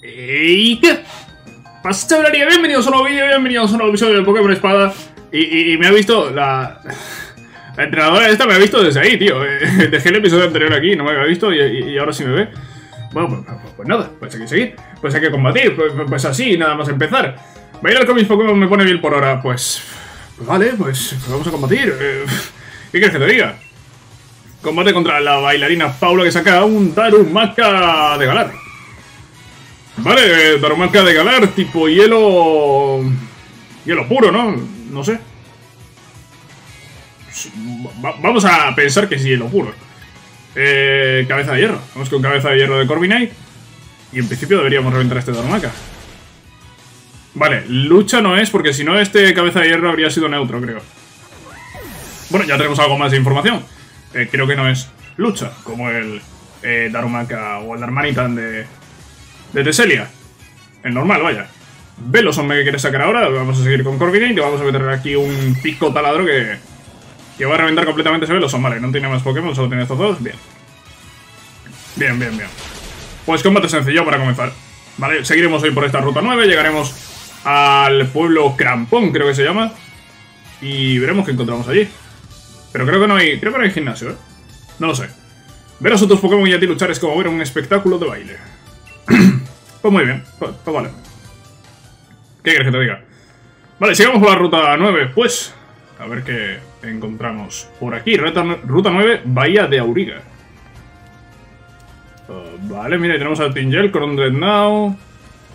¡Ey! ¿Qué pasa, chavalería? Bienvenidos a un nuevo vídeo, bienvenidos a un nuevo episodio de Pokémon Espada. Y me ha visto la entrenadora esta, me ha visto desde ahí, tío. Dejé el episodio anterior aquí, no me había visto y ahora sí me ve. Bueno, pues nada, pues hay que seguir, pues hay que combatir, pues así, nada más empezar. Bailar con mis Pokémon me pone bien por hora, pues vale, pues vamos a combatir. ¿Qué quieres que te diga? Combate contra la bailarina Paula, que saca un Darumaka de Galar. Vale, Darumaka de Galar, tipo hielo... hielo puro, ¿no? No sé. Vamos a pensar que es hielo puro. Cabeza de hierro. Vamos con cabeza de hierro de Corviknight. Y en principio deberíamos reventar a este Darumaka. Vale, lucha no es, porque si no este cabeza de hierro habría sido neutro, creo. Bueno, ya tenemos algo más de información. Creo que no es lucha, como el Darumaka o el Darmanitan de Teselia. El normal, vaya. Velosom me quiere sacar ahora. Vamos a seguir con Corviknight y te vamos a meter aquí un pico taladro que va a reventar completamente ese Velosom. Vale, no tiene más Pokémon, solo tiene estos dos. Bien. Bien, bien, bien. Pues combate sencillo para comenzar. Vale, seguiremos hoy por esta ruta 9. Llegaremos al pueblo Crampón, creo que se llama. Y veremos qué encontramos allí. Pero creo que no hay gimnasio, ¿eh? No lo sé. Ver a otros Pokémon y a ti luchar es como ver un espectáculo de baile. Pues muy bien, pues vale. ¿Qué quieres que te diga? Vale, sigamos por la ruta 9, pues. A ver qué encontramos por aquí. Ruta 9, Bahía de Auriga. Vale, mira, tenemos a Tingel con un Dreadnought.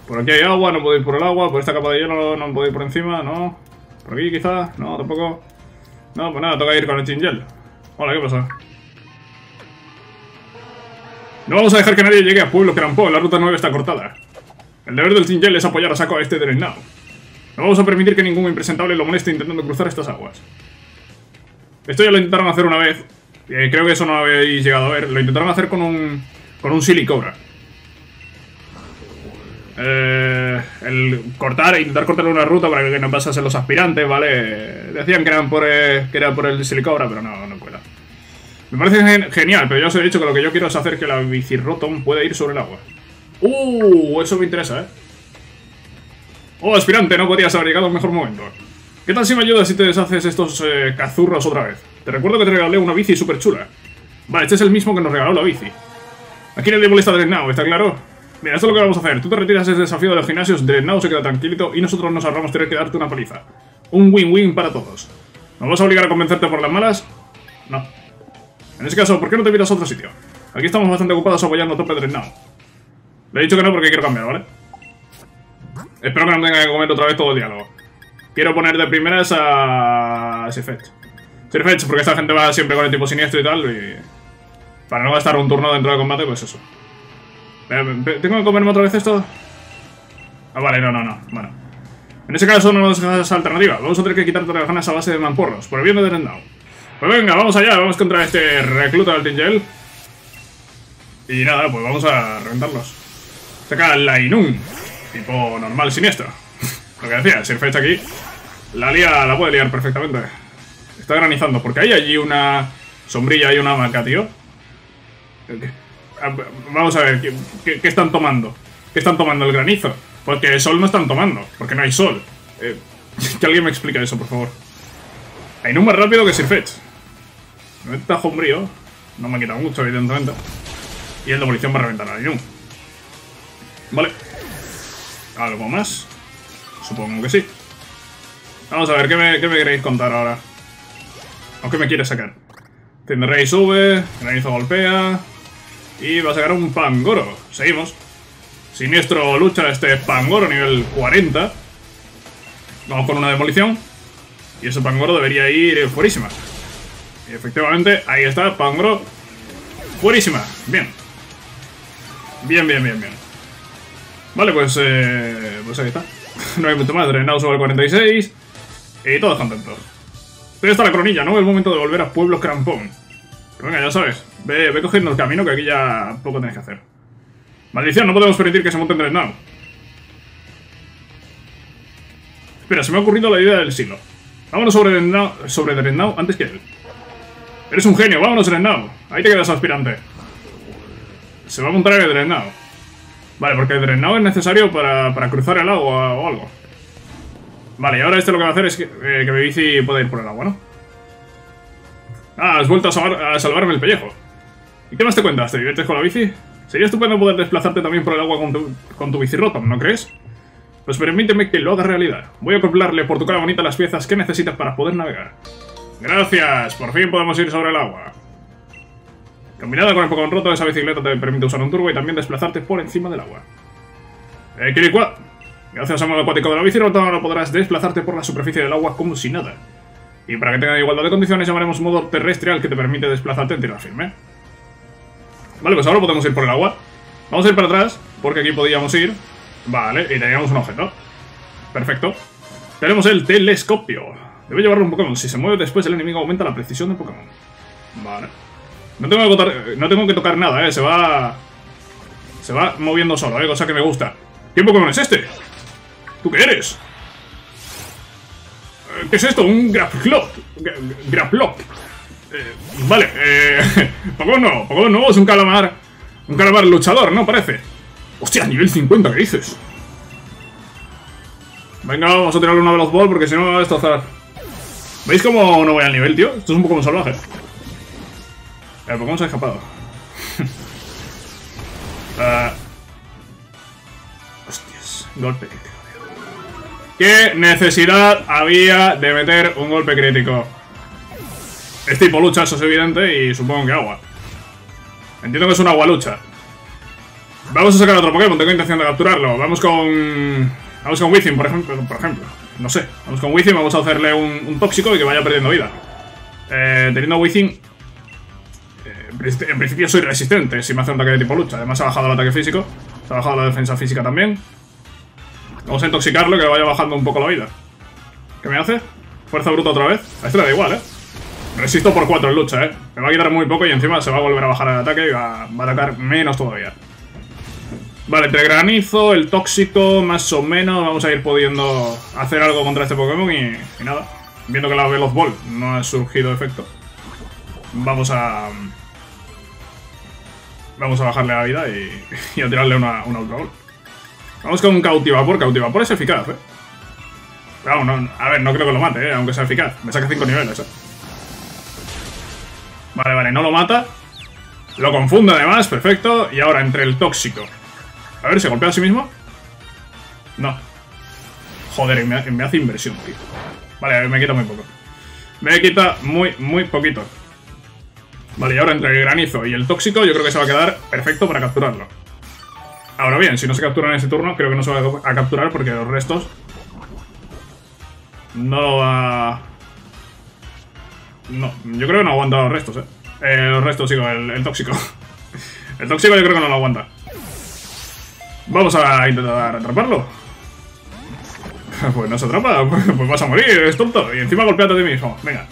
Por aquí hay agua, no puedo ir por el agua. Por esta capa de hielo no puedo ir por encima, no. Por aquí quizás, no, tampoco. No, pues nada, toca ir con el Tingel. Hola, ¿qué pasa? No vamos a dejar que nadie llegue a Pueblo Crampón, la ruta 9 está cortada. El deber del Tingel es apoyar a saco a este Dreadnought. No vamos a permitir que ningún impresentable lo moleste intentando cruzar estas aguas. Esto ya lo intentaron hacer una vez. Creo que eso no lo habéis llegado a ver. Lo intentaron hacer con un silicobra. Intentar cortar una ruta para que no pasasen los aspirantes, ¿vale? Decían que era por el silicobra, pero no cuela. Me parece genial, pero ya os he dicho que lo que yo quiero es hacer que la bici Rotom pueda ir sobre el agua. Eso me interesa, ¿eh? Oh, aspirante, no podías haber llegado a un mejor momento. ¿Qué tal si me ayudas si te deshaces estos cazurros otra vez? Te recuerdo que te regalé una bici súper chula. Vale, este es el mismo que nos regaló la bici. Aquí nadie molesta a Dreadnought, ¿está claro? Mira, esto es lo que vamos a hacer. Tú te retiras ese desafío de los gimnasios, Dreadnought se queda tranquilito y nosotros nos ahorramos tener que darte una paliza. Un win-win para todos. ¿Nos vas a obligar a convencerte por las malas? No. En ese caso, ¿por qué no te miras a otro sitio? Aquí estamos bastante ocupados apoyando a Topedrenado. Le he dicho que no porque quiero cambiar, ¿vale? Espero que no tenga que comer otra vez todo el diálogo. Quiero poner de primeras a Sirfetch'd, porque esta gente va siempre con el tipo siniestro y tal, y para no gastar un turno dentro de combate, pues eso. ¿Tengo que comerme otra vez esto? Ah, vale, no, bueno. En ese caso no nos dejas alternativa. Vamos a tener que quitarte las ganas a base de mamporros, por el bien de Dreadnought. Pues venga, vamos allá, vamos contra este recluta del Tingel. Y nada, pues vamos a reventarlos. Saca la Inun, tipo normal siniestro. Lo que decía, Sirfetch'd aquí la puede liar perfectamente. Está granizando, porque hay allí una sombrilla y una hamaca, tío. Vamos a ver, ¿qué están tomando? ¿Qué están tomando? El granizo. Porque el sol no están tomando, porque no hay sol. Que alguien me explique eso, por favor. La Inun más rápido que Sirfetch'd. Me está sombrío, no me ha quitado mucho, evidentemente. Y el demolición va a reventar a Inun. Vale. ¿Algo más? Supongo que sí. Vamos a ver, ¿qué me queréis contar ahora? ¿O qué me quiere sacar? Tinderrey sube, granizo golpea. Y va a sacar un Pangoro. Seguimos. Siniestro lucha este Pangoro, nivel 40. Vamos con una demolición. Y ese Pangoro debería ir fuerísima. Y efectivamente, ahí está, Pangoro. Buenísima, bien. Bien. Vale, pues ahí está. No hay mucho más, Dreadnought sobre el 46. Y todos contentos. Pero está la coronilla, ¿no? Es momento de volver a Pueblo Crampón. Pero venga, ya sabes, ve cogiendo el camino, que aquí ya poco tenés que hacer. Maldición, no podemos permitir que se monten Dreadnought. Espera, se me ha ocurrido la idea del siglo. Vámonos sobre Dreadnought antes que él. Eres un genio, vámonos Dreadnought. Ahí te quedas aspirante. Se va a montar el Dreadnought. Vale, porque el Dreadnought es necesario para cruzar el agua o algo. Vale, y ahora este lo que va a hacer es que mi bici pueda ir por el agua, ¿no? Ah, has vuelto a salvarme el pellejo. ¿Y qué más te cuentas? ¿Te diviertes con la bici? Sería estupendo poder desplazarte también por el agua con tu bici Rotom, ¿no crees? Pues permíteme que lo haga realidad. Voy a acoplarle por tu cara bonita las piezas que necesitas para poder navegar. ¡Gracias! Por fin podemos ir sobre el agua. Combinada con el Pokémon roto, esa bicicleta te permite usar un turbo y también desplazarte por encima del agua. Kirikua, gracias al modo acuático de la bici Rotom ahora podrás desplazarte por la superficie del agua como si nada. Y para que tenga igualdad de condiciones llamaremos modo terrestre al que te permite desplazarte en tierra firme. Vale, pues ahora podemos ir por el agua. Vamos a ir para atrás, porque aquí podíamos ir. Vale, y teníamos un objeto. Perfecto. Tenemos el telescopio. Debe llevarlo un Pokémon. Si se mueve después el enemigo aumenta la precisión del Pokémon. Vale. No tengo que tocar nada, Se va moviendo solo, cosa que me gusta. ¿Qué Pokémon es este? ¿Tú qué eres? ¿Qué es esto? Un Grapploct. Grapploct. Vale, Pokémon nuevo es un calamar. Un calamar luchador, ¿no? Parece. Hostia, nivel 50, ¿qué dices? Venga, vamos a tirarle una Veloz Ball porque si no me va a destrozar. ¿Veis cómo no voy al nivel, tío? Esto es un Pokémon salvaje. El Pokémon se ha escapado. Hostias, golpe crítico. ¿Qué necesidad había de meter un golpe crítico? Es tipo lucha, eso es evidente, y supongo que agua. Entiendo que es una agua lucha. Vamos a sacar otro Pokémon, tengo intención de capturarlo. Vamos con Within, por ejemplo. No sé, vamos con Within, vamos a hacerle un tóxico y que vaya perdiendo vida. Teniendo Within, en principio soy resistente si me hace un ataque de tipo lucha. Además ha bajado el ataque físico, ha bajado la defensa física también. Vamos a intoxicarlo, que vaya bajando un poco la vida. ¿Qué me hace? Fuerza bruta otra vez. A este le da igual, Resisto por 4 en lucha, Me va a quitar muy poco y encima se va a volver a bajar el ataque y va a atacar menos todavía. Vale, entre granizo, el tóxico, más o menos, vamos a ir pudiendo hacer algo contra este Pokémon y nada. Viendo que la Veloz Ball no ha surgido efecto. Vamos a bajarle la vida y a tirarle una Ultra Ball. Vamos con un Cautivapor. Cautivapor es eficaz, Claro, no creo que lo mate, aunque sea eficaz. Me saca 5 niveles, Vale, no lo mata. Lo confunde además, perfecto. Y ahora entre el tóxico. A ver, ¿se golpea a sí mismo? No. Joder, me hace inversión, tío. Vale, me quita muy poco. Me quita muy poquito. Vale, y ahora entre el granizo y el tóxico yo creo que se va a quedar perfecto para capturarlo. Ahora bien, si no se captura en ese turno, creo que no se va a capturar porque los restos... No, yo creo que no aguanta los restos, los restos, digo, el tóxico. El tóxico yo creo que no lo aguanta. Vamos a intentar atraparlo. Pues no se atrapa, pues vas a morir, es tonto. Y encima golpeate a ti mismo, venga.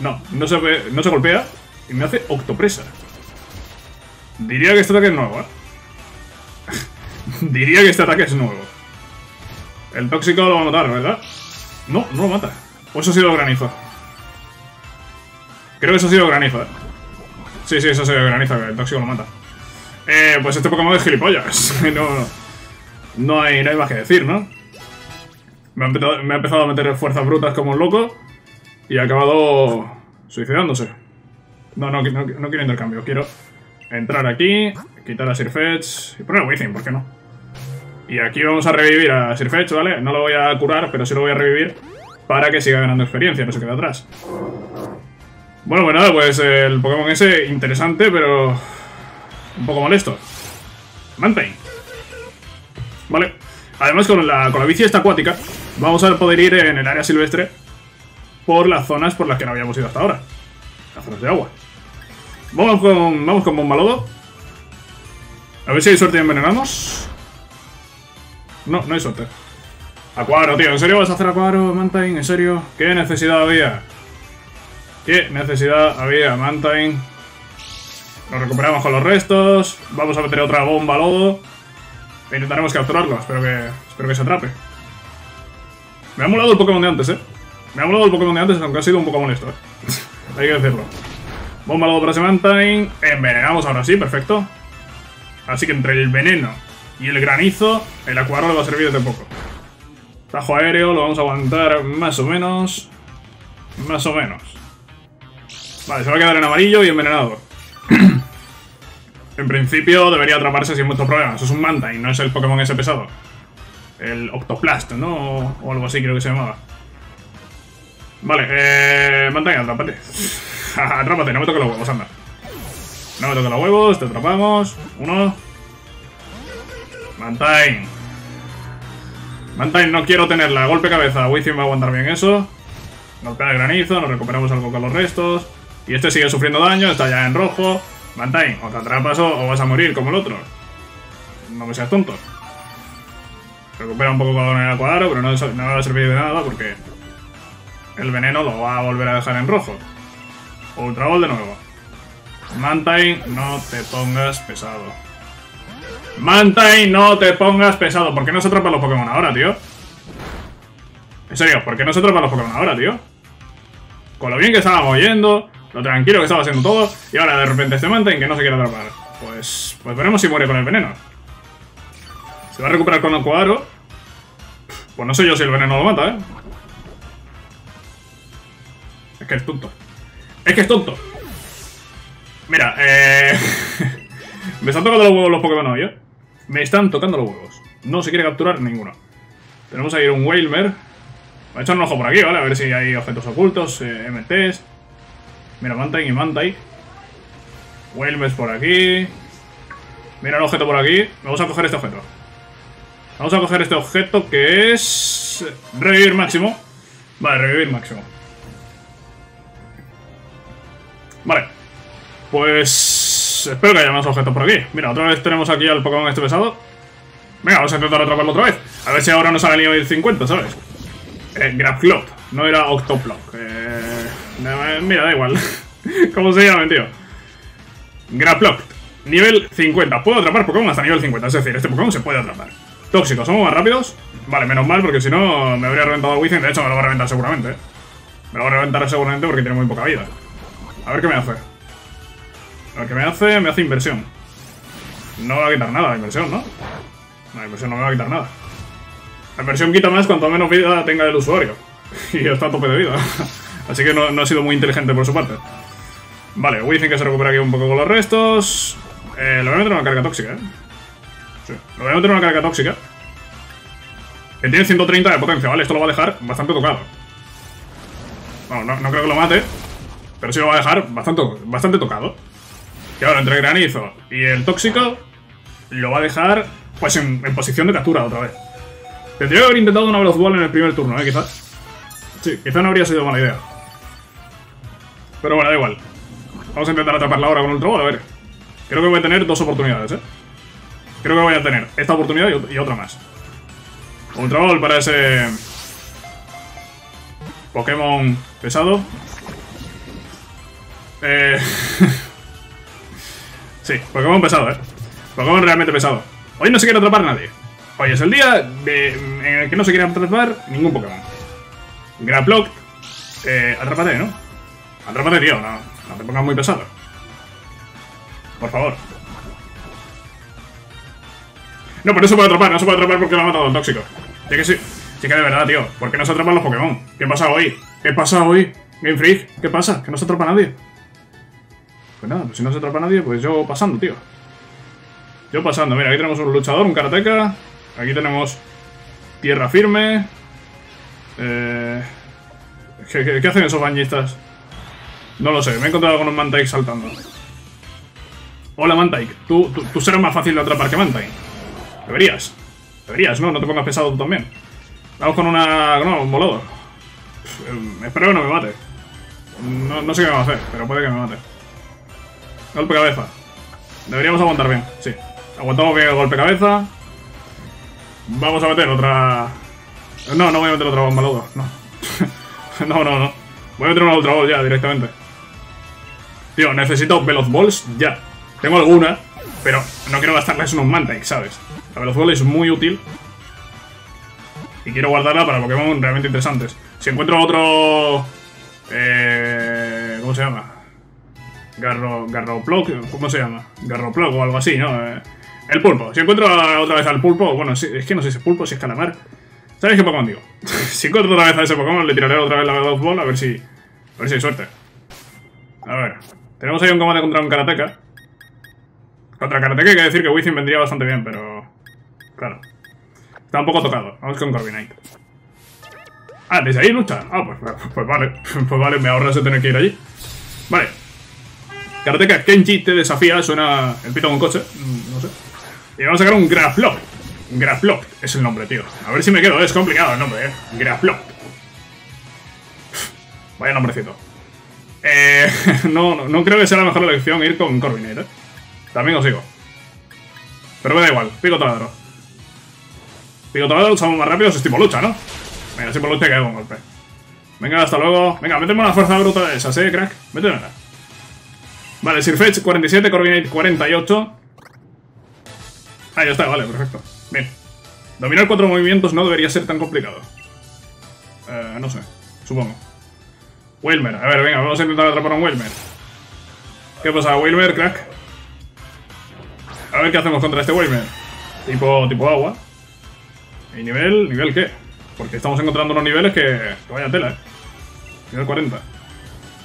No se golpea y me hace Octopresa. Diría que este ataque es nuevo, Diría que este ataque es nuevo. El tóxico lo va a matar, ¿verdad? No, no lo mata. O eso ha sido granizo. Creo que eso ha sido granizo, Sí, eso ha sido granizo, que el tóxico lo mata. Pues este Pokémon es gilipollas. No hay más que decir, Me ha empezado a meter fuerzas brutas como un loco y ha acabado suicidándose. No quiero intercambio. Quiero entrar aquí, quitar a Sirfetch'd y poner a Within, ¿por qué no? Y aquí vamos a revivir a Sirfetch'd, ¿vale? No lo voy a curar, pero sí lo voy a revivir para que siga ganando experiencia, no se quede atrás. Bueno, pues nada, pues el Pokémon ese interesante, pero... un poco molesto. Mantine. Vale. Además con la bici esta acuática vamos a poder ir en el área silvestre por las zonas por las que no habíamos ido hasta ahora. Las zonas de agua. Vamos con Bomba Lodo. A ver si hay suerte y envenenamos. No hay suerte. Acuaro, tío. ¿En serio vas a hacer Acuaro, Mantine? ¿En serio? ¿Qué necesidad había? Mantine? Nos recuperamos con los restos. Vamos a meter otra bomba lodo e intentaremos capturarlo. Espero que se atrape. Me ha molado el Pokémon de antes, Me ha molado el Pokémon de antes, aunque ha sido un poco molesto, Hay que decirlo. Bomba lodo para ese Mantine. Envenenamos ahora sí, perfecto. Así que entre el veneno Y el granizo, el acuarol va a servir de poco. Tajo aéreo, lo vamos a aguantar más o menos. Más o menos. Vale, se va a quedar en amarillo y envenenado. En principio debería atraparse sin mucho problema. Eso es un Mantine, no es el Pokémon ese pesado. El Octoplast, ¿no? O algo así creo que se llamaba. Vale, Mantine, atrápate. Atrápate, no me toques los huevos, anda. No me toques los huevos, te atrapamos. Uno. Mantine. Mantine, no quiero tenerla. Golpe cabeza. Wizzing va a aguantar bien eso. Golpea de granizo, nos recuperamos algo con los restos. Y este sigue sufriendo daño, está ya en rojo. Mantine, o te atrapas o vas a morir como el otro. No me seas tonto. Recupera un poco con el cuadro, pero no va a servir de nada porque el veneno lo va a volver a dejar en rojo. Ultra Ball de nuevo. Mantine, no te pongas pesado. Mantine, no te pongas pesado. ¿Por qué no se atrapan los Pokémon ahora, tío? En serio, ¿por qué no se atrapan los Pokémon ahora, tío? Con lo bien que estábamos yendo, lo tranquilo que estaba haciendo todo, y ahora de repente este Mantine que no se quiere atrapar. Pues veremos si muere con el veneno. Se va a recuperar con el cuadro. Pues no sé yo si el veneno lo mata, ¿eh? Es que es tonto. ¡Es que es tonto! Mira, me están tocando los huevos los Pokémon hoy, ¿eh? Me están tocando los huevos. No se quiere capturar ninguno. Tenemos ahí un Wailmer. Voy a echar un ojo por aquí, ¿vale? A ver si hay objetos ocultos, MTs. Mira, Mantine y Mantine. Wailmer por aquí. Mira el objeto por aquí. Vamos a coger este objeto. Vamos a coger este objeto que es... Revivir máximo. Vale, revivir máximo. Vale. Pues... espero que haya más objetos por aquí. Mira, otra vez tenemos aquí al Pokémon este pesado. Venga, vamos a intentar atraparlo otra vez. A ver si ahora nos sale nivel 50, ¿sabes? Grapploct. No era Octoplock. Mira, da igual. ¿Cómo se llaman, tío? Grapploct. Nivel 50. Puedo atrapar Pokémon hasta nivel 50. Es decir, este Pokémon se puede atrapar. Tóxico, ¿somos más rápidos? Vale, menos mal, porque si no me habría reventado a Wizzing. De hecho, me lo va a reventar seguramente, ¿eh? Me lo va a reventar seguramente porque tiene muy poca vida. A ver qué me hace. A ver qué me hace inversión. No me va a quitar nada la inversión, ¿no? La inversión no me va a quitar nada. La inversión quita más cuanto menos vida tenga el usuario. Y está a tope de vida. Así que no ha sido muy inteligente por su parte. Vale, Wizzing que se recupera aquí un poco con los restos. Lo voy a meter en una carga tóxica, ¿eh? Sí, lo voy a meter en una carga tóxica. Que tiene 130 de potencia, ¿vale? Esto lo va a dejar bastante tocado. Bueno, no creo que lo mate. Pero sí lo va a dejar bastante tocado. Y ahora entre el granizo y el tóxico lo va a dejar pues en posición de captura otra vez. Tendría que haber intentado una Veloz Ball en el primer turno, ¿eh? Quizás. Sí, quizás no habría sido mala idea. Pero bueno, da igual. Vamos a intentar atraparla ahora con Ultra Ball, a ver. Creo que voy a tener dos oportunidades, ¿eh? Creo que voy a tener esta oportunidad y otra más. Ultra Ball para ese Pokémon pesado. Sí, Pokémon pesado, ¿eh? Pokémon realmente pesado. Hoy no se quiere atrapar nadie. Hoy es el día en el que no se quiere atrapar ningún Pokémon. Grapploct. Atrápate, ¿no? Atrápate, tío. No te pongas muy pesado. Por favor. No, pero no se puede atrapar, no se puede atrapar porque lo ha matado el tóxico. Ya que sí, sí que de verdad, tío. ¿Por qué no se atrapan los Pokémon? ¿Qué pasa hoy? ¿Qué pasa hoy? Game Freak, ¿qué pasa? ¿Que no se atrapa nadie? Pues nada, pues si no se atrapa nadie, pues yo pasando, tío. Yo pasando, mira, aquí tenemos un luchador, un karateka. Aquí tenemos tierra firme. ¿Qué hacen esos bañistas? No lo sé, me he encontrado con un Mantyke saltando. Hola Mantyke, tú serás más fácil de atrapar que Mantyke. Deberías, ¿no? No te pongas pesado tú también. Vamos con una... no, un volador. Espero que no me mate. No sé qué me va a hacer, pero puede que me mate. Golpe cabeza. Deberíamos aguantar bien, sí. Aguantamos bien el golpe cabeza. Vamos a meter otra... No voy a meter otra bomba lodo, no. No. Voy a meter una Ultra Ball ya, directamente. Tío, necesito Veloz Balls ya. Tengo alguna, pero no quiero gastarles unos Mantyke, ¿sabes? La Veloz Ball es muy útil. Y quiero guardarla para Pokémon realmente interesantes. Si encuentro otro... ¿cómo se llama? Garroplog, ¿cómo se llama? Garroplog o algo así, ¿no? El pulpo. Si encuentro otra vez al pulpo... Bueno, es que no sé si es pulpo, si es calamar. ¿Sabéis qué Pokémon digo? Si encuentro otra vez a ese Pokémon, le tiraré otra vez la Golf Ball, a ver si hay suerte. A ver. Tenemos ahí un combate contra un Karateka. Contra Karateka hay que decir que Wizzing vendría bastante bien, pero... Claro. Está un poco tocado. Vamos con Corviknight. Ah, ¿desde ahí lucha? Ah, pues vale. Pues vale, me ahorras de tener que ir allí. Vale. Karateka Kenji te desafía. Suena el pito con un coche. No sé. Y vamos a sacar un Grapploct. Grapploct es el nombre, tío. A ver si me quedo. Es complicado el nombre, Grapploct. Vaya nombrecito. No creo que sea la mejor elección ir con Corviknight, También os digo. Pero me da igual. Pico taladro. Pico taladro, usamos más rápido. Es tipo lucha, ¿no? Venga, si por lucha cae un golpe. Venga, hasta luego. Venga, méteme una fuerza bruta de esas, crack. Méteme una. Vale, Sirfetch'd 47, Corviknight 48. Ah, ya está, vale, perfecto. Bien. Dominar 4 movimientos no debería ser tan complicado. No sé, supongo. Wilmer, a ver, venga, vamos a intentar atrapar a un Wilmer. ¿Qué pasa, Wilmer, crack? A ver qué hacemos contra este Wilmer. Tipo agua. ¿Y nivel? ¿Nivel qué? Porque estamos encontrando unos niveles que vaya tela, Nivel 40.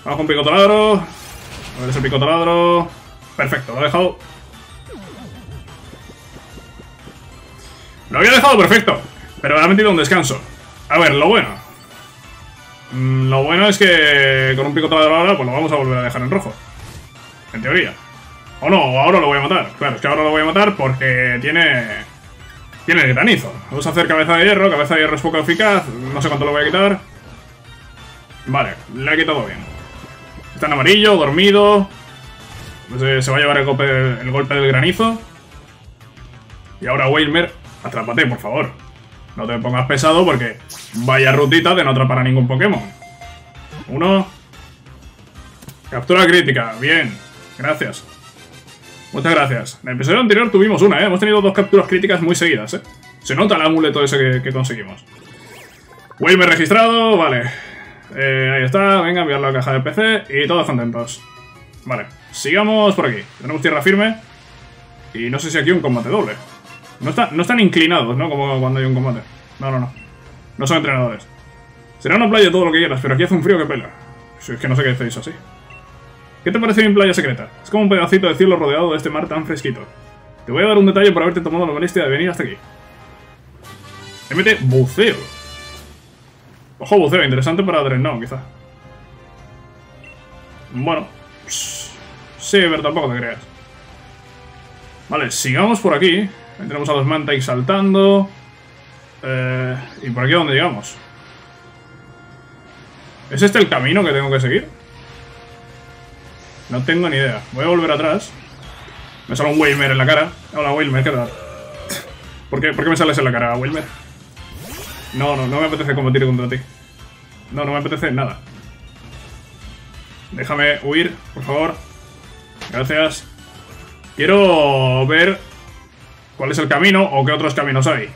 Vamos con pico taladro. A ver ese pico taladro. Perfecto, lo he dejado. Lo había dejado perfecto, pero me ha metido un descanso. A ver, lo bueno. Lo bueno es que con un pico taladro ahora, pues lo vamos a volver a dejar en rojo. En teoría. O no, ahora lo voy a matar. Claro, es que ahora lo voy a matar porque tiene el granizo. Vamos a hacer cabeza de hierro es poco eficaz. No sé cuánto lo voy a quitar. Vale, le he quitado bien. Está en amarillo, dormido. Pues se va a llevar el golpe del granizo. Y ahora Wilmer, atrápate, por favor. No te pongas pesado porque vaya rutita de no atrapar a ningún Pokémon. Uno. Captura crítica, bien. Gracias. Muchas gracias. En el episodio anterior tuvimos una, Hemos tenido dos capturas críticas muy seguidas, Se nota el amuleto ese que conseguimos. Wilmer registrado, vale. Ahí está, venga, enviarlo a la caja del PC y todos contentos. Vale, sigamos por aquí. Tenemos tierra firme y no sé si aquí un combate doble. No están inclinados, ¿no? Como cuando hay un combate. No. No son entrenadores. Será una playa todo lo que quieras, pero aquí hace un frío que pela. Si es que no sé qué decís así. ¿Qué te parece mi playa secreta? Es como un pedacito de cielo rodeado de este mar tan fresquito. Te voy a dar un detalle por haberte tomado la molestia de venir hasta aquí. MT buceo. Ojo, buceo, interesante para Dreadnought, quizá. Bueno. Pss, sí, pero tampoco te creas. Vale, sigamos por aquí. Ahí tenemos a los Mantyke saltando. ¿Y por aquí a dónde llegamos? ¿Es este el camino que tengo que seguir? No tengo ni idea. Voy a volver atrás. Me sale un Wilmer en la cara. Hola, Wilmer, ¿qué tal? ¿Por qué me sales en la cara, Wilmer? No me apetece combatir contra ti. No me apetece nada. Déjame huir, por favor. Gracias. Quiero ver cuál es el camino o qué otros caminos hay.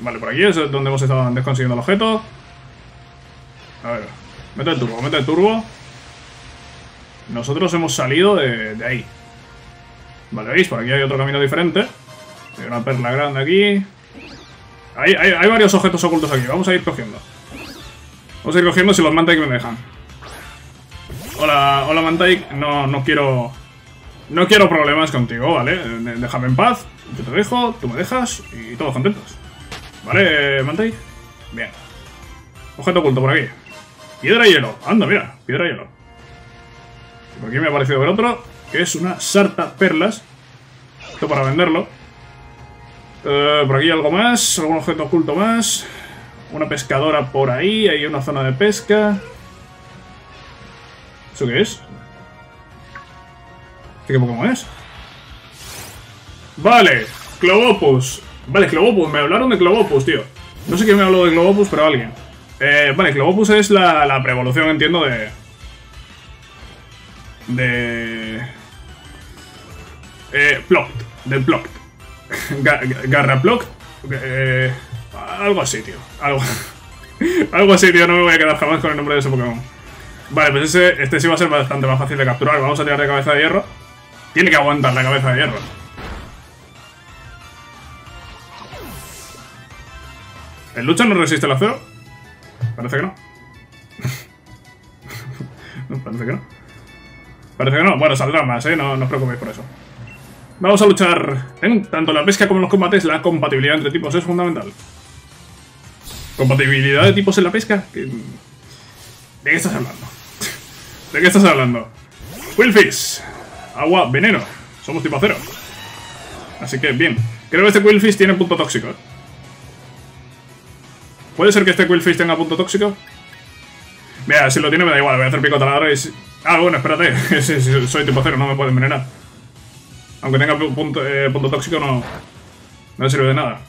Vale, por aquí es donde hemos estado antes consiguiendo el objeto. A ver, mete el turbo. Nosotros hemos salido de ahí. Vale, ¿veis? Por aquí hay otro camino diferente. Hay una perla grande aquí. Hay varios objetos ocultos aquí. Vamos a ir cogiendo. Vamos a ir cogiendo si los Mantyke me dejan. Hola Mantyke. No quiero problemas contigo, ¿vale? Déjame en paz. Yo te dejo, tú me dejas y todos contentos. ¿Vale, Mantyke? Bien. Objeto oculto por aquí. Piedra y hielo. Anda, mira. Piedra y hielo. Por aquí me ha parecido ver otro, que es una sarta perlas. Esto para venderlo. Por aquí algo más, algún objeto oculto más. Una pescadora por ahí, hay una zona de pesca. ¿Eso qué es? ¿Qué Pokémon es? Vale, Clobbopus. Vale, Clobbopus, me hablaron de Clobbopus, tío. No sé quién me habló de Clobbopus, pero alguien. Vale, Clobbopus es la pre-evolución, entiendo, de Ploct. Garraploct. Algo así, tío. Algo así, tío. No me voy a quedar jamás con el nombre de ese Pokémon. Vale, pues este sí va a ser bastante más fácil de capturar. Vamos a tirar de cabeza de hierro. Tiene que aguantar la cabeza de hierro. ¿El lucha no resiste el acero? Parece que no. Parece que no. Parece que no. Bueno, saldrá más, ¿eh? No os preocupéis por eso. Vamos a luchar. En tanto la pesca como en los combates, la compatibilidad entre tipos es fundamental. ¿Compatibilidad de tipos en la pesca? ¿De qué estás hablando? ¿De qué estás hablando? Qwilfish. Agua, veneno. Somos tipo acero. Así que, bien. Creo que este Qwilfish tiene punto tóxico. ¿Puede ser que este Qwilfish tenga punto tóxico? Mira, si lo tiene me da igual, voy a hacer pico taladro y... Ah, bueno, espérate, soy tipo acero, no me puede envenenar. Aunque tenga punto tóxico no le sirve de nada.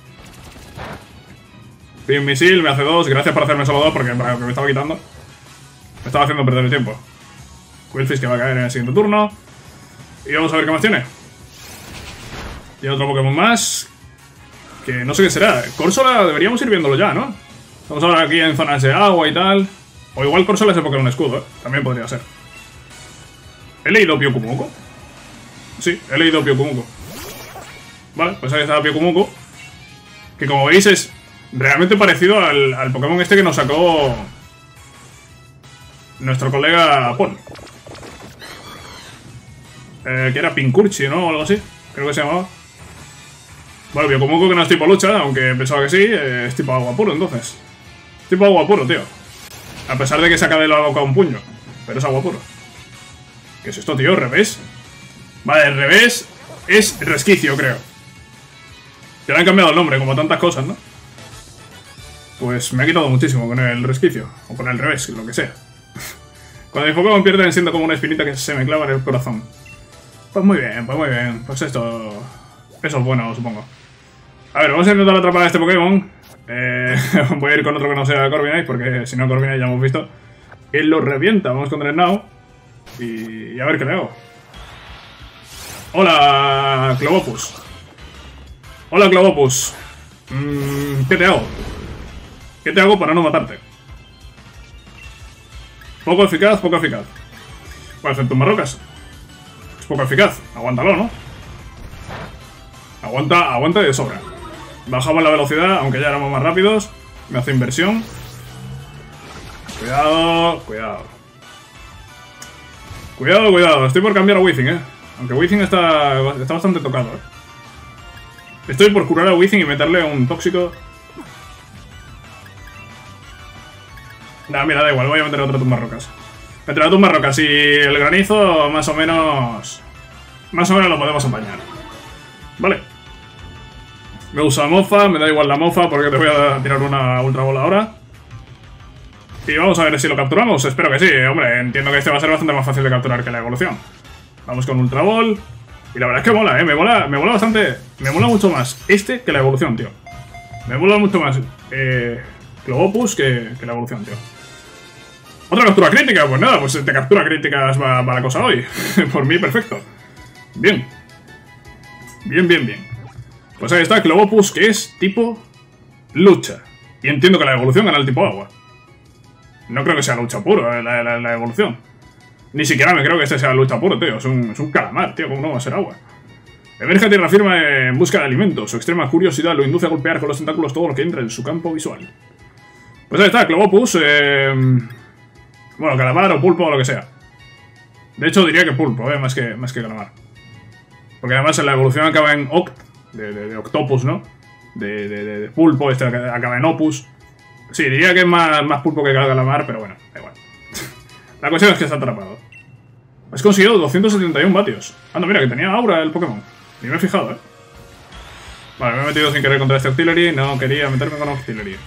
Pin misil, me hace dos, gracias por hacerme solo dos porque me estaba quitando. Me estaba haciendo perder el tiempo. Qwilfish que va a caer en el siguiente turno. Y vamos a ver qué más tiene. Tiene otro Pokémon más. Que no sé qué será. Corsola deberíamos ir viéndolo ya, ¿no? Estamos ahora aquí en zonas de agua y tal. O igual Corsola es el Pokémon escudo, ¿eh? También podría ser. ¿He leído Pio Kumuko? Sí, he leído Pio Kumuko. Vale, pues ahí está Pio Kumuko. Que como veis es realmente parecido al Pokémon este que nos sacó nuestro colega Paul. Que era Pincurchi, ¿no? O algo así. Creo que se llamaba. Bueno, Pio Kumuko que no es tipo lucha, aunque pensaba que sí. Es tipo agua puro, entonces. Tipo agua puro, tío. A pesar de que saca de la boca un puño. Pero es agua puro. ¿Qué es esto, tío? ¿Revés? Vale, el revés es resquicio, creo. Ya le han cambiado el nombre, como tantas cosas, ¿no? Pues me ha quitado muchísimo con el resquicio. O con el revés, lo que sea. Cuando mis Pokémon pierden, siento como una espinita que se me clava en el corazón. Pues muy bien, pues muy bien. Pues esto... Eso es bueno, supongo. A ver, vamos a intentar atrapar a este Pokémon. Voy a ir con otro que no sea Corviknight, porque si no Corviknight ya hemos visto. Él lo revienta, vamos con Dreadnought. Y a ver qué le hago. Hola, Clobbopus. Hola, Clobbopus. ¿Qué te hago? ¿Qué te hago para no matarte? Poco eficaz, poco eficaz. Bueno, excepto marrocas. Es poco eficaz, aguántalo, ¿no? Aguanta de sobra. Bajamos la velocidad, aunque ya éramos más rápidos. Me hace inversión. Cuidado, cuidado. Cuidado, cuidado. Estoy por cambiar a Withing, ¿eh? Aunque Withing está bastante tocado, ¿eh? Estoy por curar a Withing y meterle un tóxico. Nah, mira, da igual. Voy a meter otro tumbarrocas. Meter a tumbarrocas y el granizo más o menos... Más o menos lo podemos apañar. Vale. Me usa mofa, me da igual la mofa porque te voy a tirar una ultra bola ahora. Y vamos a ver si lo capturamos, espero que sí, hombre, entiendo que este va a ser bastante más fácil de capturar que la evolución. Vamos con ultra ball. Y la verdad es que mola, me mola bastante, me mola mucho más este que la evolución, tío. Me mola mucho más Clobbopus que la evolución, tío. Otra captura crítica, pues nada, pues de captura críticas va la cosa hoy. Por mí, perfecto. Bien. Bien, bien, bien. Pues ahí está Clobbopus, que es tipo lucha. Y entiendo que la evolución gana el tipo agua. No creo que sea lucha puro la evolución. Ni siquiera me creo que este sea lucha puro, tío. Es un calamar, tío. ¿Cómo no va a ser agua? Emerge a tierra firme en busca de alimentos. Su extrema curiosidad lo induce a golpear con los tentáculos todo lo que entra en su campo visual. Pues ahí está Clobbopus. Bueno, calamar o pulpo o lo que sea. De hecho diría que pulpo, más que calamar. Porque además en la evolución acaba en oct. De octopus, ¿no? De pulpo, este acaba en opus. Sí, diría que es más pulpo que calamar, pero bueno, da igual. La cuestión es que está atrapado. Has conseguido 271 vatios. Ah, no, mira, que tenía aura el Pokémon. Ni me he fijado, ¿eh? Vale, me he metido sin querer contra este Octillery. No quería meterme con Octillery.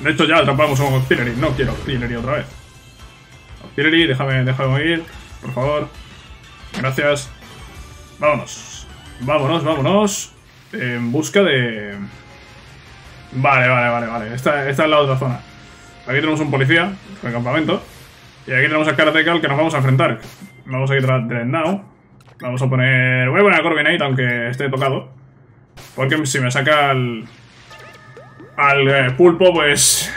De hecho, ya atrapamos a un Octillery. No quiero Octillery otra vez. Octillery, déjame morir, por favor. Gracias. Vámonos. Vámonos. En busca de... Vale. Esta es la otra zona. Aquí tenemos un policía, el campamento. Y aquí tenemos a Karateka al que nos vamos a enfrentar. Vamos a ir a Dreadnought. Vamos a poner... Voy a poner a Corviknight, aunque esté tocado. Porque si me saca al pulpo, pues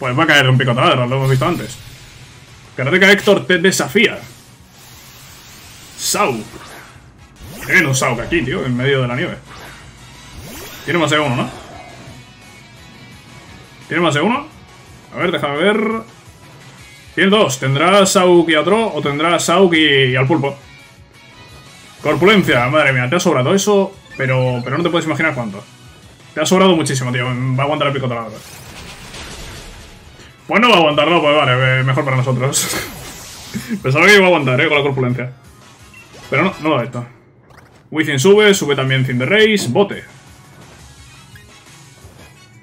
va a caer de un pico taladro, lo hemos visto antes. Karateka Héctor te desafía. Sau. Tienen un Sawk aquí, tío, en medio de la nieve. Tiene más de uno, ¿no? ¿Tiene más de uno? A ver, déjame ver. Tiene dos. ¿Tendrá Sawk y Atro o tendrá Sawk y al pulpo? Corpulencia. Madre mía, te ha sobrado eso, pero no te puedes imaginar cuánto. Te ha sobrado muchísimo, tío. Va a aguantar el pico de la verdad. Pues no va a aguantar, no, pues vale, mejor para nosotros. Pensaba que iba a aguantar, con la corpulencia. Pero no, no lo ha hecho. Wizzing sube también Cinderace, bote.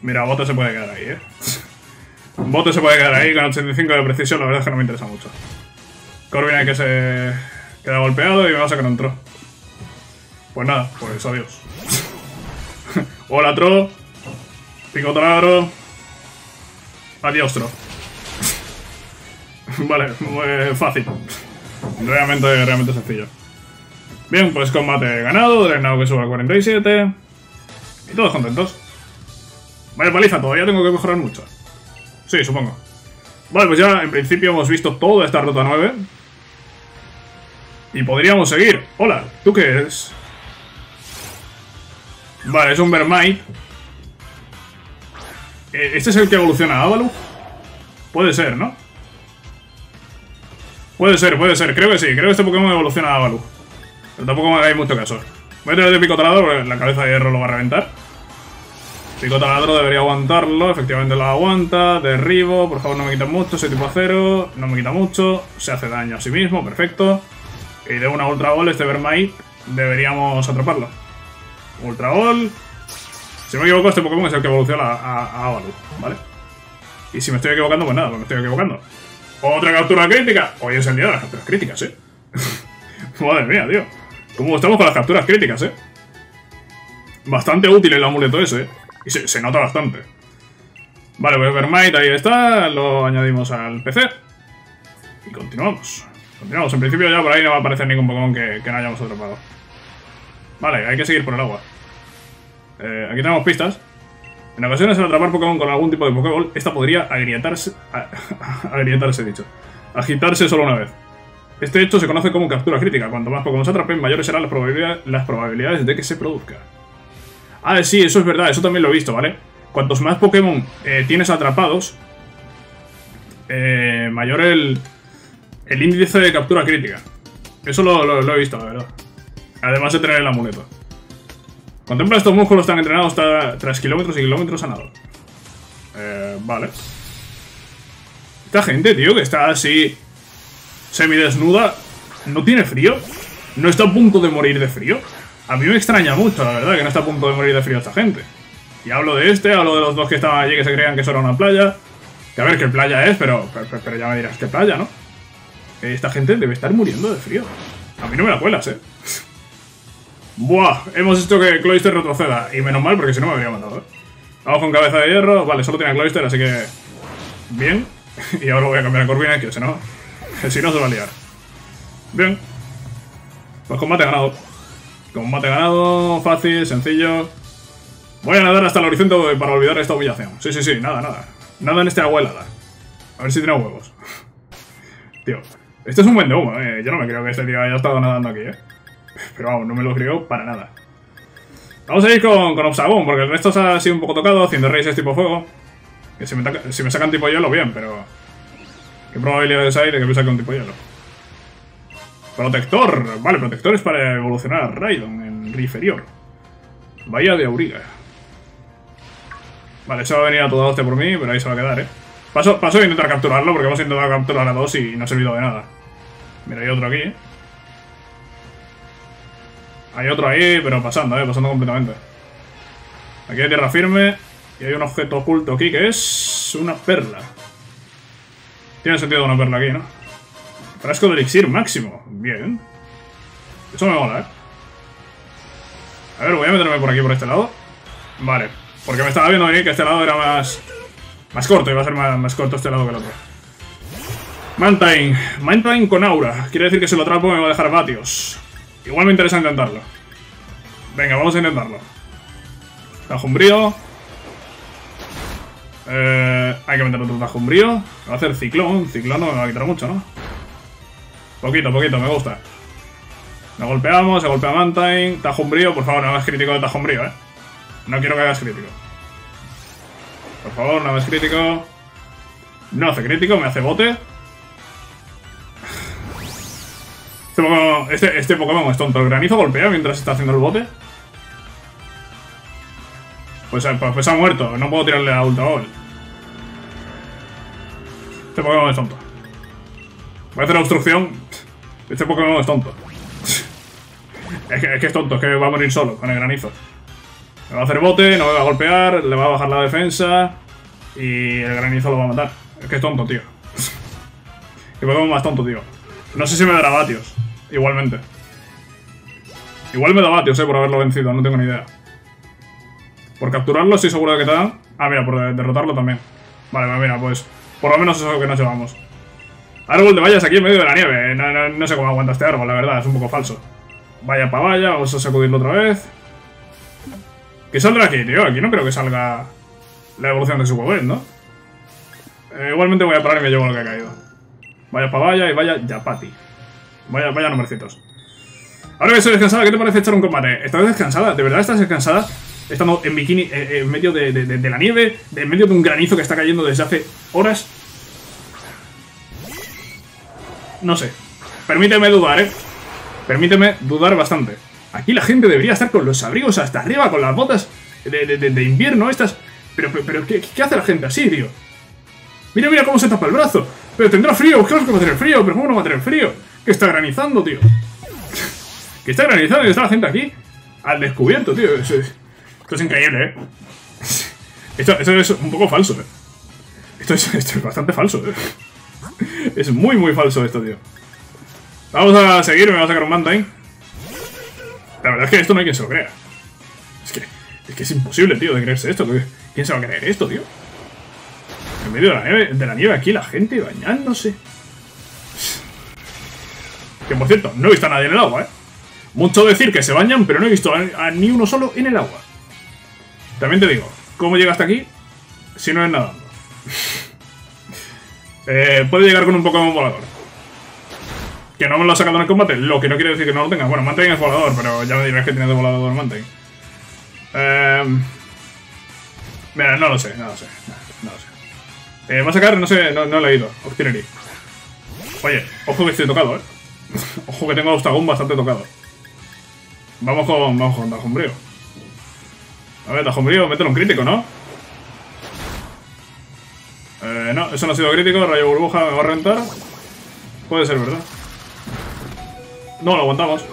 Mira, bote se puede quedar ahí, Bote se puede quedar ahí con 85 de precisión, la verdad es que no me interesa mucho. Corviknight que se queda golpeado y me pasa que no entró. Pues nada, pues adiós. Hola, Tro. Picotonagro. Adiós, Tro. Vale, muy fácil. Realmente sencillo. Bien, pues combate ganado, Dreadnought que sube a 47. Y todos contentos. Vale, paliza, todavía tengo que mejorar mucho. Sí, supongo. Vale, pues ya en principio hemos visto toda esta ruta 9. Y podríamos seguir. Hola, ¿tú qué eres? Vale, es un Vermite. ¿Este es el que evoluciona a Avalugg? Puede ser, ¿no? Puede ser. Creo que sí. Creo que este Pokémon evoluciona a Avalugg. Pero tampoco me hagáis mucho caso. Voy a tener de picotaladro porque la cabeza de hierro lo va a reventar. Picotaladro debería aguantarlo. Efectivamente lo aguanta. Derribo. Por favor, no me quita mucho. Soy tipo acero. No me quita mucho. Se hace daño a sí mismo. Perfecto. Y de una Ultra Ball, este Vermite, deberíamos atraparlo. Ultra Ball. Si me equivoco, este Pokémon es el que evoluciona a Avalugg, ¿vale? Y si me estoy equivocando, pues nada, pues me estoy equivocando. ¡Otra captura crítica! Hoy es el día de las capturas críticas, Madre mía, tío. ¿Cómo estamos con las capturas críticas, Bastante útil el amuleto ese, Y se nota bastante. Vale, pues Vermite, ahí está. Lo añadimos al PC. Y continuamos. En principio ya por ahí no va a aparecer ningún Pokémon que no hayamos atrapado. Vale, hay que seguir por el agua. Aquí tenemos pistas. En ocasiones al atrapar Pokémon con algún tipo de Pokéball, esta podría agrietarse... agrietarse, dicho. Agitarse solo una vez. Este hecho se conoce como captura crítica. Cuanto más Pokémon se atrapen, mayores serán las probabilidades de que se produzca. Ah, sí, eso es verdad. Eso también lo he visto, ¿vale? Cuantos más Pokémon tienes atrapados, mayor el índice de captura crítica. Eso lo he visto, la verdad. Además de tener el amuleto. Contempla estos músculos tan entrenados tras kilómetros y kilómetros a nado. Vale. Esta gente, tío, que está así semidesnuda, ¿no tiene frío? ¿No está a punto de morir de frío? A mí me extraña mucho, la verdad, que no está a punto de morir de frío esta gente. Y hablo de este, hablo de los dos que estaban allí que se creían que eso era una playa. Que a ver qué playa es, pero ya me dirás qué playa, ¿no? Esta gente debe estar muriendo de frío. A mí no me la cuelas, Buah, hemos hecho que Cloyster retroceda. Y menos mal, porque si no me habría matado, Vamos con cabeza de hierro. Vale, solo tiene a Cloyster, así que... Bien. Y ahora lo voy a cambiar a Corviknight, que si no se va a liar. Bien. Pues combate ganado. Combate ganado, fácil, sencillo. Voy a nadar hasta el horizonte para olvidar esta humillación. Sí, nada. Nada en este agua helada. A ver si tiene huevos. Tío, este es un buen de humo, Yo no me creo que este tío haya estado nadando aquí, Pero vamos, no me lo creo para nada. Vamos a ir con Obsagón, porque el resto se ha sido un poco tocado. Cinderace es tipo fuego. Que si me sacan tipo hielo, bien, pero... ¿Qué probabilidades hay de que me saque un tipo hielo? Protector. Vale, protector es para evolucionar a Raidon en Riferior. Bahía de Auriga. Vale, se va a venir a toda hostia por mí, pero ahí se va a quedar, Paso a intentar capturarlo, porque hemos intentado capturar a dos y no ha servido de nada. Mira, hay otro aquí, Hay otro ahí, pero pasando, pasando completamente. Aquí hay tierra firme. Y hay un objeto oculto aquí que es... una perla. Tiene sentido una perla aquí, ¿no? Frasco de elixir máximo. Bien. Eso me mola, A ver, voy a meterme por aquí, por este lado. Vale. Porque me estaba viendo venir que este lado era más... más corto, iba a ser más corto este lado que el otro. Mantine. Mantine con aura. Quiere decir que si lo atrapo me va a dejar vatios. Igual me interesa intentarlo. Venga, vamos a intentarlo. Tajumbrío. Hay que meter otro tajumbrío. Me va a hacer ciclón. Ciclón no me va a quitar mucho, ¿no? Poquito, me gusta. Lo golpeamos, se golpea Mantine. Tajumbrío, por favor, no hagas crítico de tajumbrío, No quiero que hagas crítico. Por favor, no hagas crítico. No hace crítico, me hace bote. Este Pokémon es tonto. El granizo golpea mientras está haciendo el bote. Pues ha muerto. No puedo tirarle a Ultra Ball. Este Pokémon es tonto. Voy a hacer la obstrucción. Este Pokémon es tonto. Es que es tonto. Es que va a morir solo con el granizo. Me va a hacer bote, no me va a golpear, le va a bajar la defensa y el granizo lo va a matar. Es que es tonto, tío. Que Pokémon más tonto, tío. No sé si me dará vatios, igualmente. Igual me da vatios, por haberlo vencido, no tengo ni idea. Por capturarlo estoy seguro de que te da. Ah, mira, por derrotarlo también. Vale, mira, pues por lo menos eso es lo que nos llevamos. Árbol de vallas aquí en medio de la nieve. No sé cómo aguanta este árbol, la verdad, es un poco falso. Vaya para vaya, vamos a sacudirlo otra vez. ¿Qué saldrá aquí, tío? Aquí no creo que salga la evolución de su Wobble, ¿no? Igualmente voy a parar y me llevo lo que ha caído. Vaya para vaya y vaya yapati. Vaya numercitos. Ahora que estoy descansada, ¿qué te parece echar un combate? ¿Estás descansada? ¿De verdad estás descansada? Estando en bikini, en medio de la nieve, en medio de un granizo que está cayendo desde hace horas. No sé. Permíteme dudar, ¿eh? Permíteme dudar bastante. Aquí la gente debería estar con los abrigos hasta arriba, con las botas de invierno estas. Pero ¿qué hace la gente así, tío? Mira cómo se tapa el brazo. Pero tendrá frío, claro que va a tener frío, pero ¿cómo no va a tener frío? Que está granizando, tío. Que está granizando y está la gente aquí al descubierto, tío. Esto es increíble, ¿eh? Esto es un poco falso, ¿eh? Esto es bastante falso, ¿eh? Es muy falso esto, tío. Vamos a seguir, me va a sacar un Mantine. La verdad es que esto no hay quien se lo crea. Es que es imposible, tío, de creerse esto. ¿Quién se va a creer esto, tío? En medio de la nieve aquí, la gente bañándose. Que por cierto, no he visto a nadie en el agua, ¿eh? Mucho decir que se bañan, pero no he visto a ni uno solo en el agua. También te digo, ¿cómo llega hasta aquí? Si no es nadando. Puede llegar con un Pokémon volador. Que no me lo ha sacado en el combate, lo que no quiere decir que no lo tengas. Bueno, Mantine es volador, pero ya me dirás que tiene de volador Mantine. Mira, no lo sé. Va a sacar, no he leído. Octillery. Oye, ojo que estoy tocado, ¿eh? Ojo que tengo a Ustagón bastante tocado. Vamos con Tajombrío. A ver, Tajombrío, mételo un crítico, ¿no? No, eso no ha sido crítico. Rayo burbuja me va a reventar. Puede ser, ¿verdad? No, lo aguantamos.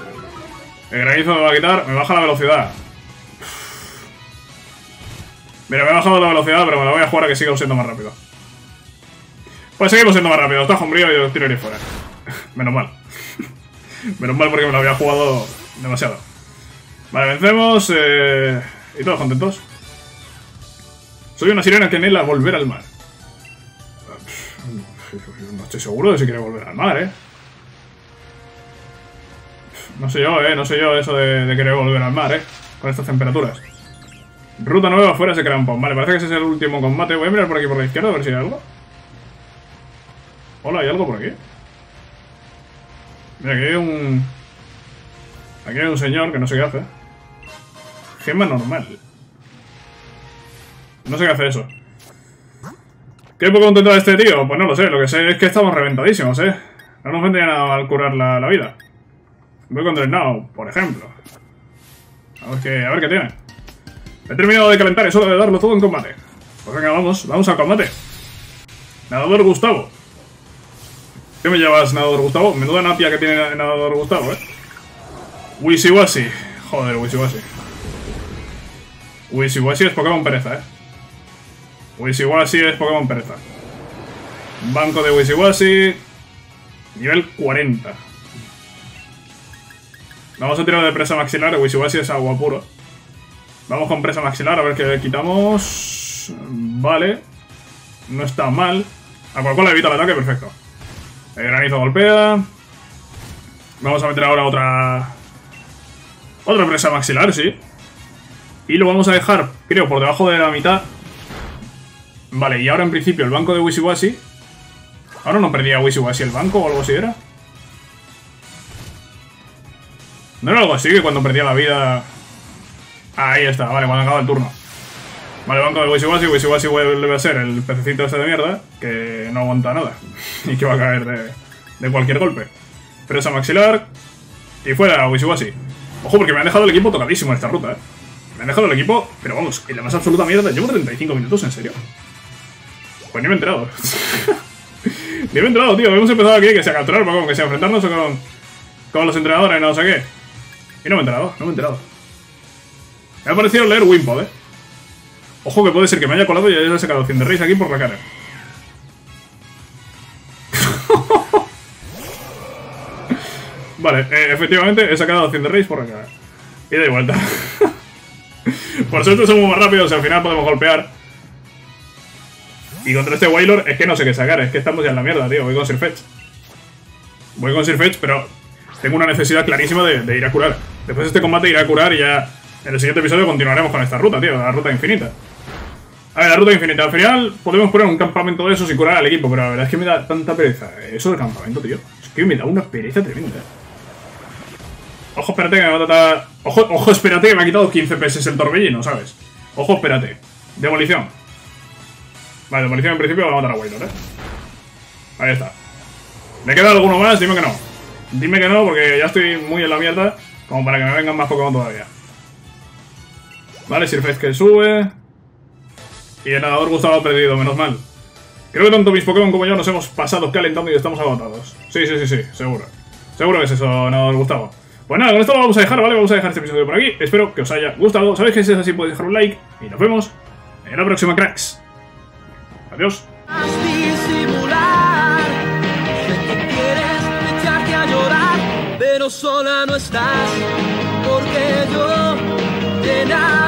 El granizo me va a quitar. Me baja la velocidad. Mira, me ha bajado la velocidad, pero me la voy a jugar a que siga siendo más rápido. Pues seguimos siendo más rápido, está sombrío y yo tiro y fuera. Menos mal. Menos mal porque me lo había jugado demasiado. Vale, vencemos. Y todos contentos. Soy una sirena que anhela volver al mar. No estoy seguro de si quiere volver al mar, ¿eh? No sé yo, ¿eh? No sé yo eso de querer volver al mar, ¿eh? Con estas temperaturas. Ruta 9 afuera de Crampón. Vale, parece que ese es el último combate. Voy a mirar por aquí por la izquierda a ver si hay algo. Hola, ¿hay algo por aquí? Mira, aquí hay un... Aquí hay un señor que no sé qué hace. Gema normal. No sé qué hace eso. ¿Qué poco contento de este tío? Pues no lo sé, lo que sé es que estamos reventadísimos, ¿eh? No nos vendría nada al curar la vida. Voy con Dreadnought, por ejemplo. A ver qué tiene. He terminado de calentar, es hora de darlo todo en combate. Pues venga, vamos al combate. Nadador Gustavo. ¿Qué me llevas, Nadador Gustavo? Menuda napia que tiene Nadador Gustavo, ¿eh? Wishiwashi. Joder, Wishiwashi. Wishiwashi es Pokémon pereza, ¿eh? Wishiwashi es Pokémon pereza. Banco de Wishiwashi. Nivel 40. Vamos a tirar de presa maxilar. Wishiwashi es agua puro. Vamos con presa maxilar, a ver qué le quitamos. Vale. No está mal. A cual le evita el ataque, perfecto. El granizo golpea. Vamos a meter ahora otra presa maxilar, sí. Y lo vamos a dejar, creo, por debajo de la mitad. Vale, y ahora en principio el banco de Wishiwashi. Ahora no perdía Wishiwashi el banco o algo así era. No era algo así que cuando perdía la vida... Ahí está, vale, cuando acaba el turno. Vale, van con el Wishiwashi. Wishiwashi vuelve a ser el pececito este de mierda que no aguanta nada y que va a caer de cualquier golpe. Presa maxilar y fuera Wishiwashi. Ojo, porque me han dejado el equipo tocadísimo en esta ruta, ¿eh? Me han dejado el equipo, pero vamos, en la más absoluta mierda. Llevo 35 minutos, ¿en serio? Pues ni me he enterado. Ni me he enterado, tío. Hemos empezado aquí, que sea capturar, ¿no? Que sea enfrentarnos con los entrenadores, no sé qué. Y no me he enterado, no me he enterado. Me ha parecido leer Wimpod, ¿eh? Ojo, que puede ser que me haya colado y haya sacado 100 de Reis aquí por la cara. Vale, efectivamente he sacado 100 de Reis por la cara. Y da igual. Por suerte somos más rápidos y al final podemos golpear. Y contra este Wailord es que no sé qué sacar, es que estamos ya en la mierda, tío. Voy con Sirfetch'd. Voy con Sirfetch'd, pero tengo una necesidad clarísima de ir a curar. Después de este combate iré a curar y ya en el siguiente episodio continuaremos con esta ruta, tío, la ruta infinita. A ver, la ruta infinita. Al final podemos poner un campamento de esos y curar al equipo, pero la verdad es que me da tanta pereza eso del campamento, tío. Es que me da una pereza tremenda. Ojo, espérate que me va a tratar... Ojo, espérate que me ha quitado 15 PS el torbellino, ¿sabes? Ojo, espérate. Demolición. Vale, demolición en principio va a matar a Wailord, ¿eh? Ahí está. ¿Me queda alguno más? Dime que no. Dime que no, porque ya estoy muy en la mierda como para que me vengan más Pokémon todavía. Vale, Sirfetch'd que sube. Y el Nadador Gustavo ha perdido, menos mal. Creo que tanto mis Pokémon como yo nos hemos pasado calentando y estamos agotados. Sí, seguro. Seguro que es eso, Nadador Gustavo. Pues nada, con esto lo vamos a dejar, ¿vale? Vamos a dejar este episodio por aquí. Espero que os haya gustado. Sabéis que si es así podéis dejar un like. Y nos vemos en la próxima, cracks. Adiós. Sola no estás, porque yo te nada.